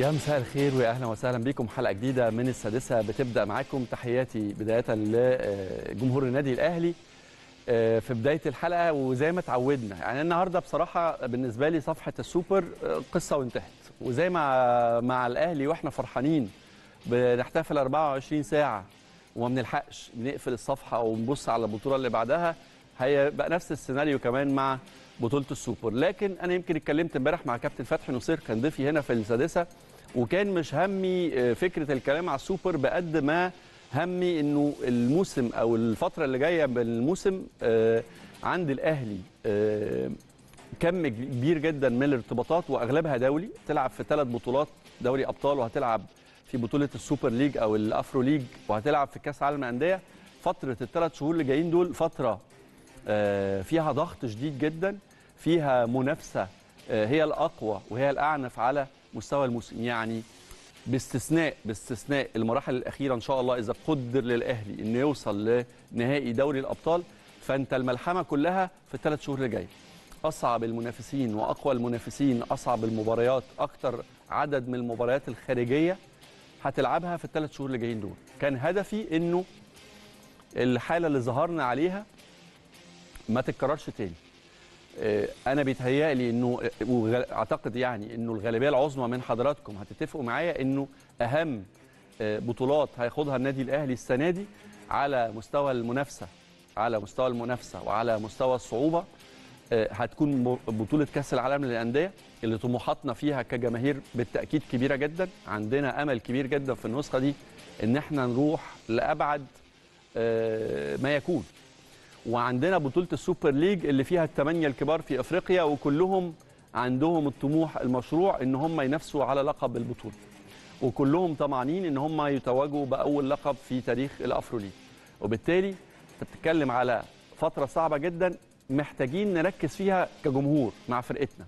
يا مساء الخير واهلا وسهلا بكم. حلقه جديده من السادسه بتبدا معاكم. تحياتي بدايه لجمهور النادي الاهلي في بدايه الحلقه، وزي ما اتعودنا يعني النهارده بصراحه بالنسبه لي صفحه السوبر قصه وانتهت، وزي ما مع الاهلي واحنا فرحانين بنحتفل 24 ساعه وما بنلحقش نقفل الصفحه ونبص على البطوله اللي بعدها، هيبقى نفس السيناريو كمان مع بطوله السوبر. لكن انا يمكن اتكلمت امبارح مع كابتن فتحي نصير، كان ضيفي هنا في السادسه، وكان مش همي فكره الكلام على السوبر بقد ما همي انه الموسم او الفتره اللي جايه من الموسم عند الاهلي كم كبير جدا من الارتباطات، واغلبها دولي. تلعب في 3 بطولات دوري ابطال، وهتلعب في بطوله السوبر ليج او الافرو ليج، وهتلعب في كاس عالم الانديه. فتره ال3 شهور اللي جايين دول فتره فيها ضغط شديد جدا، فيها منافسه هي الاقوى وهي الاعنف على مستوى الموسم. يعني باستثناء المراحل الاخيره ان شاء الله، اذا قدر للاهلي انه يوصل لنهائي دوري الابطال، فانت الملحمه كلها في ال3 شهور اللي جايه. اصعب المنافسين واقوى المنافسين، اصعب المباريات، اكتر عدد من المباريات الخارجيه هتلعبها في ال3 شهور اللي جايين دول. كان هدفي انه الحاله اللي ظهرنا عليها ما تتكررش تاني. انا بيتهيألي انه، واعتقد يعني انه الغالبيه العظمى من حضراتكم هتتفقوا معايا انه اهم بطولات هياخدها النادي الاهلي السنه دي على مستوى المنافسه، وعلى مستوى الصعوبه، هتكون بطوله كاس العالم للانديه، اللي طموحاتنا فيها كجماهير بالتاكيد كبيره جدا. عندنا امل كبير جدا في النسخه دي ان احنا نروح لابعد ما يكون. وعندنا بطولة السوبر ليج اللي فيها ال8 الكبار في أفريقيا، وكلهم عندهم الطموح المشروع إن هم ينافسوا على لقب البطولة، وكلهم طمعانين إن هم يتواجوا بأول لقب في تاريخ الأفرو ليج. وبالتالي بتتكلم على فترة صعبة جدا محتاجين نركز فيها كجمهور مع فرقتنا.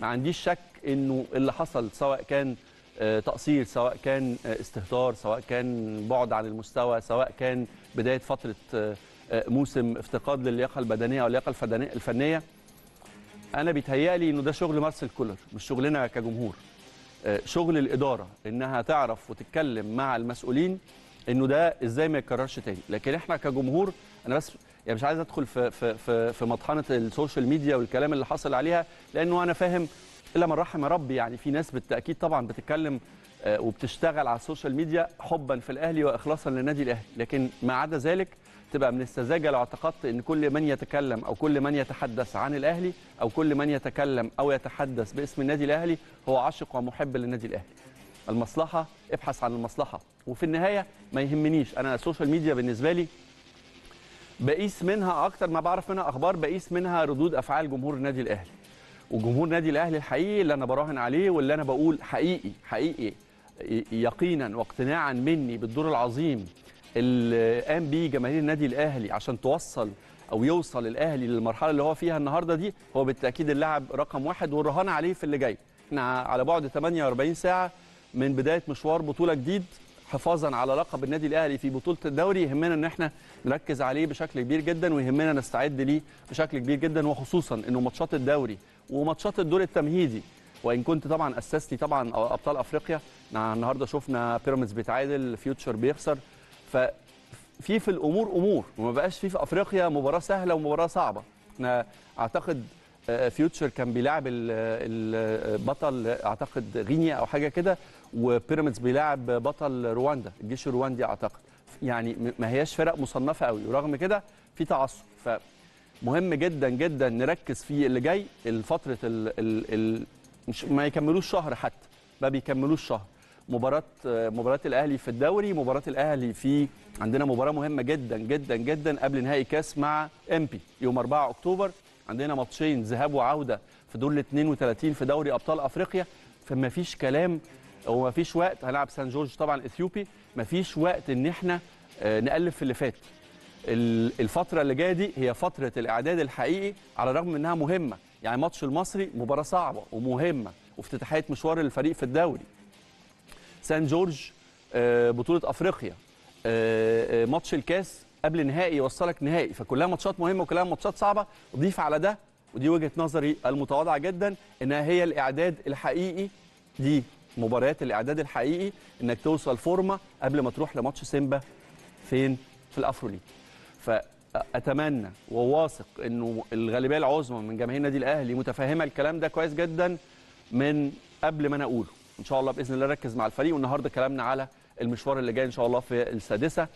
ما عنديش شك إنه اللي حصل، سواء كان تقصير، سواء كان استهتار، سواء كان بعد عن المستوى، سواء كان بداية فترة موسم افتقاد للياقه البدنيه او اللياقه الفنيه، انا بيتهيألي انه ده شغل مارسيل كولر، مش شغلنا كجمهور. شغل الاداره انها تعرف وتتكلم مع المسؤولين انه ده ازاي ما يتكررش تاني. لكن احنا كجمهور، انا بس يعني مش عايز ادخل في مطحنه السوشيال ميديا والكلام اللي حصل عليها، لانه انا فاهم الا من رحم ربي. يعني في ناس بالتاكيد طبعا بتتكلم وبتشتغل على السوشيال ميديا حبا في الاهلي واخلاصا للنادي الاهلي، لكن ما عدا ذلك تبقى من السذاجه لو اعتقدت ان كل من يتكلم او كل من يتحدث عن الاهلي او كل من يتكلم او يتحدث باسم النادي الاهلي هو عاشق ومحب للنادي الاهلي. المصلحه، ابحث عن المصلحه، وفي النهايه ما يهمنيش. انا السوشيال ميديا بالنسبه لي بقيس منها اكتر ما بعرف منها اخبار، بقيس منها ردود افعال جمهور النادي الاهلي. وجمهور النادي الاهلي الحقيقي اللي انا براهن عليه واللي انا بقول حقيقي يقينا واقتناعا مني بالدور العظيم اللي قام بيه جماهير النادي الاهلي عشان توصل او يوصل الاهلي للمرحله اللي هو فيها النهارده دي، هو بالتاكيد اللاعب رقم 1 والرهانه عليه في اللي جاي. احنا على بعد 48 ساعه من بدايه مشوار بطوله جديد، حفاظا على لقب النادي الاهلي في بطوله الدوري، يهمنا ان احنا نركز عليه بشكل كبير جدا، ويهمنا نستعد ليه بشكل كبير جدا، وخصوصا انه ماتشات الدوري وماتشات الدور التمهيدي، وان كنت طبعا اسستي طبعا ابطال افريقيا، النهارده شفنا بيراميدز بيتعادل، فيوتشر بيخسر، ففي الامور امور، وما بقاش في افريقيا مباراه سهله ومباراه صعبه. احنا اعتقد فيوتشر كان بيلاعب البطل اعتقد غينيا او حاجه كده، وبيراميدز بيلاعب بطل رواندا، الجيش الرواندي اعتقد. يعني ما هياش فرق مصنفه قوي، ورغم كده في تعصب. فمهم جدا جدا نركز في اللي جاي. الفتره مش ما يكملوش شهر، حتى ما بيكملوش شهر، مباراة الأهلي في الدوري، مباراة الأهلي في، عندنا مباراة مهمة جدا جدا جدا قبل نهائي كاس مع امبي يوم 4 أكتوبر، عندنا ماتشين ذهاب وعودة في دور ال 32 في دوري أبطال أفريقيا. فما فيش كلام وما فيش وقت، هنلعب سان جورج طبعا إثيوبي، ما فيش وقت إن احنا نقلب في اللي فات. الفترة اللي جاية دي هي فترة الإعداد الحقيقي، على الرغم إنها مهمة. يعني ماتش المصري مباراة صعبة ومهمة، وافتتاحية مشوار الفريق في الدوري. سان جورج بطولة أفريقيا، ماتش الكاس قبل نهائي يوصلك نهائي، فكلها ماتشات مهمة وكلها ماتشات صعبة. ضيف على ده، ودي وجهة نظري المتواضعة جدا، إنها هي الإعداد الحقيقي دي مباريات الاعداد الحقيقي انك توصل فورمه قبل ما تروح لماتش سيمبا فين في الافرو ليج. فاتمنى وواثق انه الغالبيه العظمى من جماهير النادي الاهلي متفاهمه الكلام ده كويس جدا من قبل ما انا اقوله. ان شاء الله باذن الله نركز مع الفريق، والنهارده كلامنا على المشوار اللي جاي ان شاء الله في السادسه.